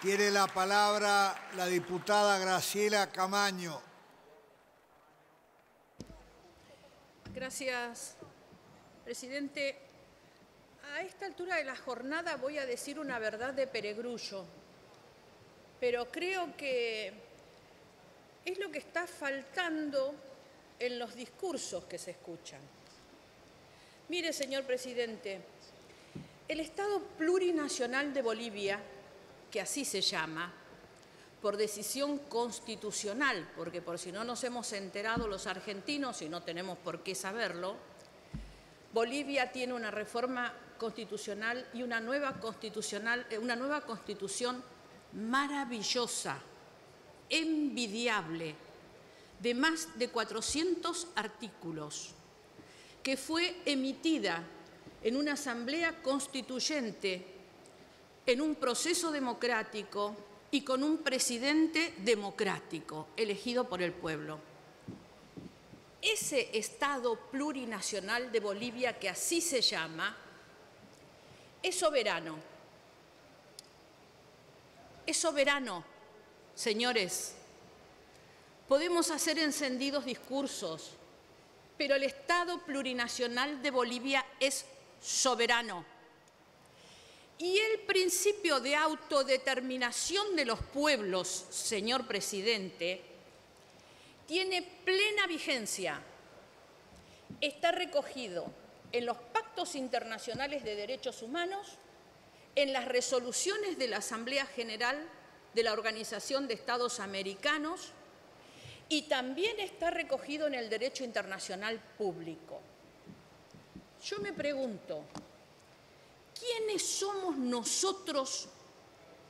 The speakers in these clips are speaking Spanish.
Tiene la palabra la diputada Graciela Camaño. Gracias, presidente. A esta altura de la jornada voy a decir una verdad de perogrullo, pero creo que es lo que está faltando en los discursos que se escuchan. Mire, señor presidente, el Estado plurinacional de Bolivia, que así se llama, por decisión constitucional, porque por si no nos hemos enterado los argentinos y no tenemos por qué saberlo, Bolivia tiene una reforma constitucional y una nueva constitución maravillosa, envidiable, de más de 400 artículos, que fue emitida en una asamblea constituyente, en un proceso democrático y con un presidente democrático elegido por el pueblo. Ese Estado plurinacional de Bolivia, que así se llama, es soberano. Es soberano, señores. Podemos hacer encendidos discursos, pero el Estado plurinacional de Bolivia es soberano. Y el principio de autodeterminación de los pueblos, señor presidente, tiene plena vigencia. Está recogido en los pactos internacionales de derechos humanos, en las resoluciones de la Asamblea General de la Organización de Estados Americanos y también está recogido en el derecho internacional público. Yo me pregunto, ¿quiénes somos nosotros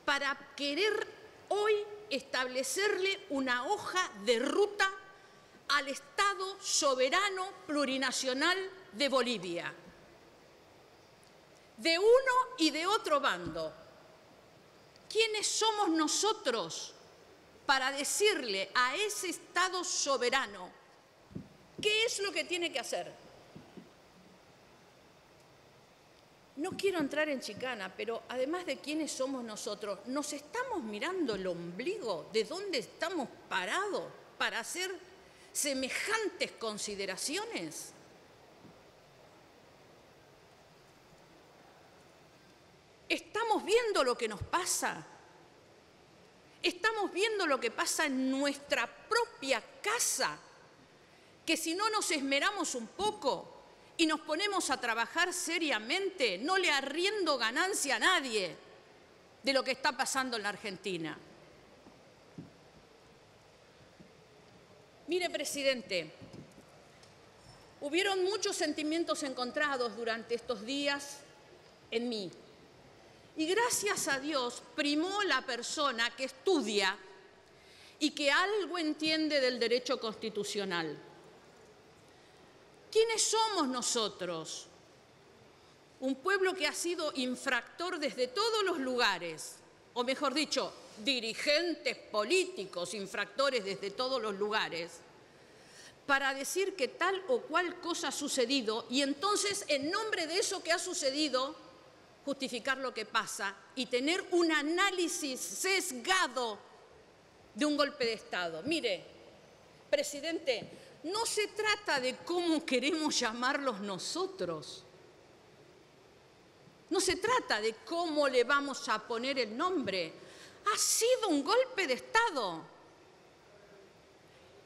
para querer hoy establecerle una hoja de ruta al Estado soberano plurinacional de Bolivia? De uno y de otro bando. ¿Quiénes somos nosotros para decirle a ese Estado soberano qué es lo que tiene que hacer? No quiero entrar en chicana, pero además de quiénes somos nosotros, ¿nos estamos mirando el ombligo? ¿De dónde estamos parados para hacer semejantes consideraciones? ¿Estamos viendo lo que nos pasa? ¿Estamos viendo lo que pasa en nuestra propia casa? Que si no nos esmeramos un poco y nos ponemos a trabajar seriamente, no le arriendo ganancia a nadie de lo que está pasando en la Argentina. Mire, presidente, hubieron muchos sentimientos encontrados durante estos días en mí. Y gracias a Dios primó la persona que estudia y que algo entiende del derecho constitucional. ¿Quiénes somos nosotros? Un pueblo que ha sido infractor desde todos los lugares, o mejor dicho, dirigentes políticos infractores desde todos los lugares, para decir que tal o cual cosa ha sucedido y entonces, en nombre de eso que ha sucedido, justificar lo que pasa y tener un análisis sesgado de un golpe de Estado. Mire, presidente, no se trata de cómo queremos llamarlos nosotros. No se trata de cómo le vamos a poner el nombre. Ha sido un golpe de Estado.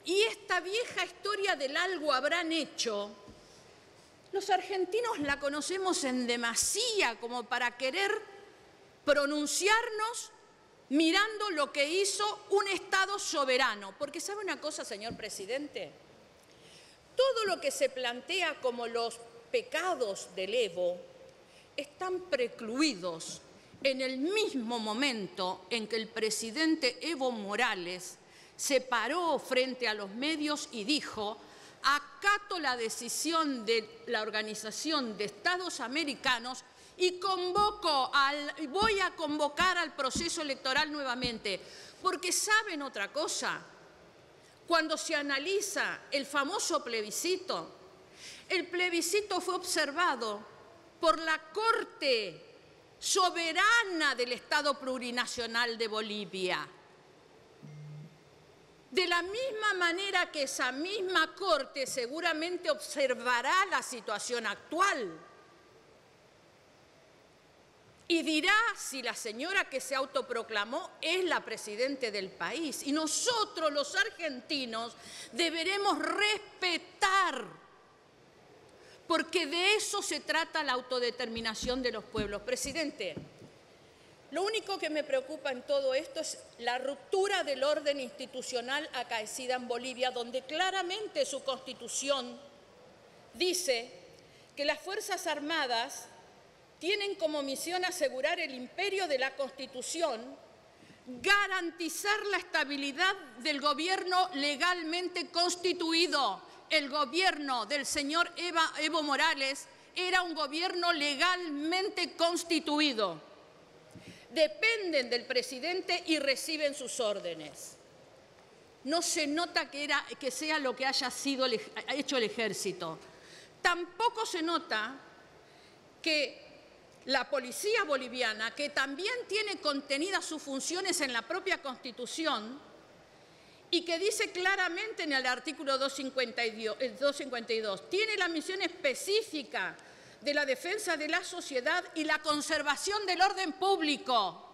Y esta vieja historia del algo habrán hecho, los argentinos la conocemos en demasía como para querer pronunciarnos mirando lo que hizo un Estado soberano. Porque ¿sabe una cosa, señor presidente? Todo lo que se plantea como los pecados del Evo están precluidos en el mismo momento en que el presidente Evo Morales se paró frente a los medios y dijo: acato la decisión de la Organización de Estados Americanos y voy a convocar al proceso electoral nuevamente. Porque ¿saben otra cosa? Cuando se analiza el famoso plebiscito, el plebiscito fue observado por la Corte soberana del Estado plurinacional de Bolivia. De la misma manera que esa misma Corte seguramente observará la situación actual y dirá si la señora que se autoproclamó es la presidente del país. Y nosotros, los argentinos, deberemos respetar, porque de eso se trata la autodeterminación de los pueblos. Presidente, lo único que me preocupa en todo esto es la ruptura del orden institucional acaecida en Bolivia, donde claramente su constitución dice que las Fuerzas Armadas tienen como misión asegurar el imperio de la Constitución, garantizar la estabilidad del gobierno legalmente constituido. El gobierno del señor Evo Morales era un gobierno legalmente constituido. Dependen del presidente y reciben sus órdenes. No se nota que sea lo que haya sido hecho el ejército. Tampoco se nota que la policía boliviana, que también tiene contenidas sus funciones en la propia Constitución y que dice claramente en el artículo 252, tiene la misión específica de la defensa de la sociedad y la conservación del orden público.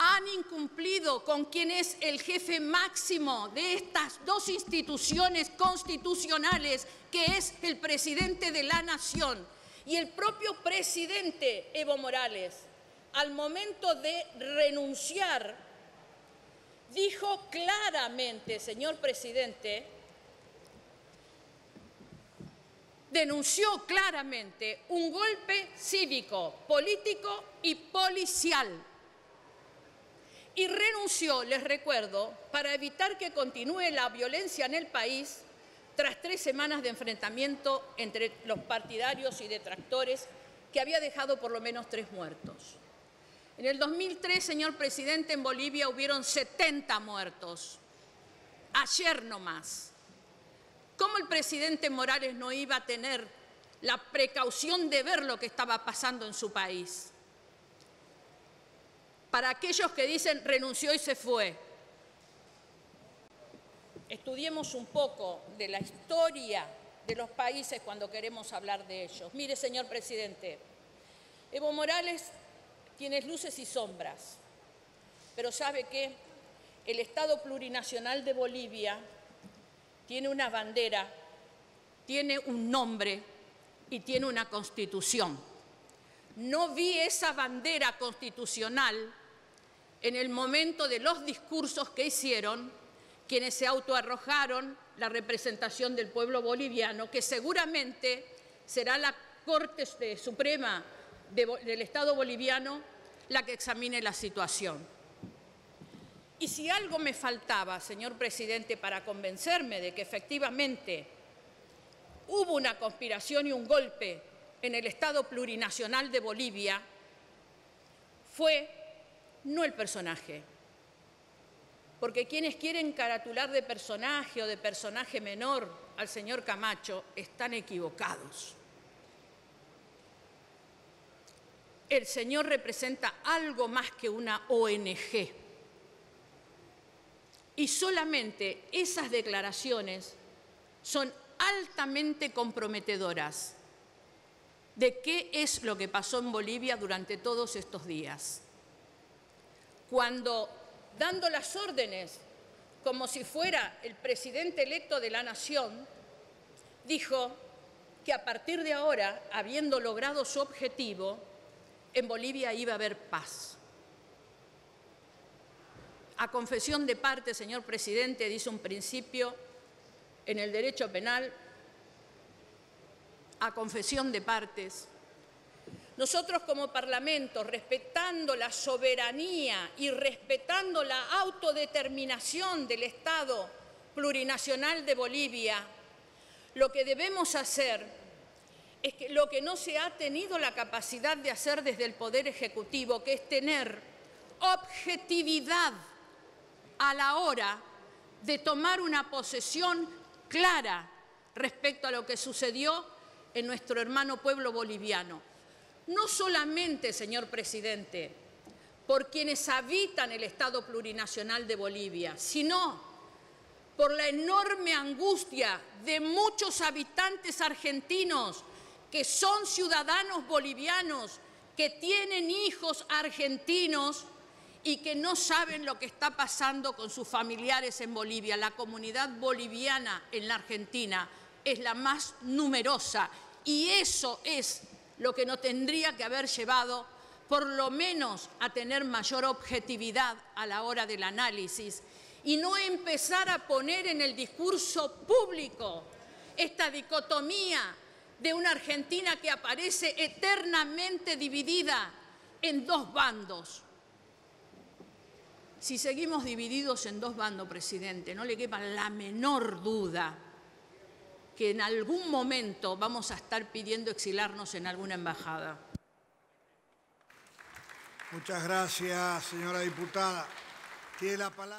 Han incumplido con quien es el jefe máximo de estas dos instituciones constitucionales, que es el presidente de la nación. Y el propio presidente Evo Morales, al momento de renunciar, dijo claramente, señor presidente, denunció claramente un golpe cívico, político y policial. Y renunció, les recuerdo, para evitar que continúe la violencia en el país tras 3 semanas de enfrentamiento entre los partidarios y detractores que había dejado por lo menos 3 muertos. En el 2003, señor presidente, en Bolivia hubieron 70 muertos. Ayer nomás. ¿Cómo el presidente Morales no iba a tener la precaución de ver lo que estaba pasando en su país? Para aquellos que dicen renunció y se fue, estudiemos un poco de la historia de los países cuando queremos hablar de ellos. Mire, señor presidente, Evo Morales tiene luces y sombras, pero sabe que el Estado plurinacional de Bolivia tiene una bandera, tiene un nombre y tiene una constitución. No vi esa bandera constitucional en el momento de los discursos que hicieron quienes se autoarrojaron la representación del pueblo boliviano, que seguramente será la Corte Suprema del Estado boliviano la que examine la situación. Y si algo me faltaba, señor presidente, para convencerme de que efectivamente hubo una conspiración y un golpe en el Estado plurinacional de Bolivia, fue no el personaje. Porque quienes quieren caratular de personaje o de personaje menor al señor Camacho están equivocados. El señor representa algo más que una ONG. Y solamente esas declaraciones son altamente comprometedoras de qué es lo que pasó en Bolivia durante todos estos días. Cuando, dando las órdenes como si fuera el presidente electo de la nación, dijo que a partir de ahora, habiendo logrado su objetivo, en Bolivia iba a haber paz. A confesión de parte, señor presidente, dice un principio en el derecho penal, a confesión de partes. Nosotros como Parlamento, respetando la soberanía y respetando la autodeterminación del Estado plurinacional de Bolivia, lo que debemos hacer es que lo que no se ha tenido la capacidad de hacer desde el Poder Ejecutivo, que es tener objetividad a la hora de tomar una posesión clara respecto a lo que sucedió en nuestro hermano pueblo boliviano. no solamente, señor presidente, por quienes habitan el Estado plurinacional de Bolivia, sino por la enorme angustia de muchos habitantes argentinos que son ciudadanos bolivianos, que tienen hijos argentinos y que no saben lo que está pasando con sus familiares en Bolivia. La comunidad boliviana en la Argentina es la más numerosa y eso es lo que nos tendría que haber llevado por lo menos a tener mayor objetividad a la hora del análisis y no empezar a poner en el discurso público esta dicotomía de una Argentina que aparece eternamente dividida en dos bandos. Si seguimos divididos en dos bandos, presidente, no le quepa la menor duda que en algún momento vamos a estar pidiendo exilarnos en alguna embajada. Muchas gracias, señora diputada. Tiene la palabra.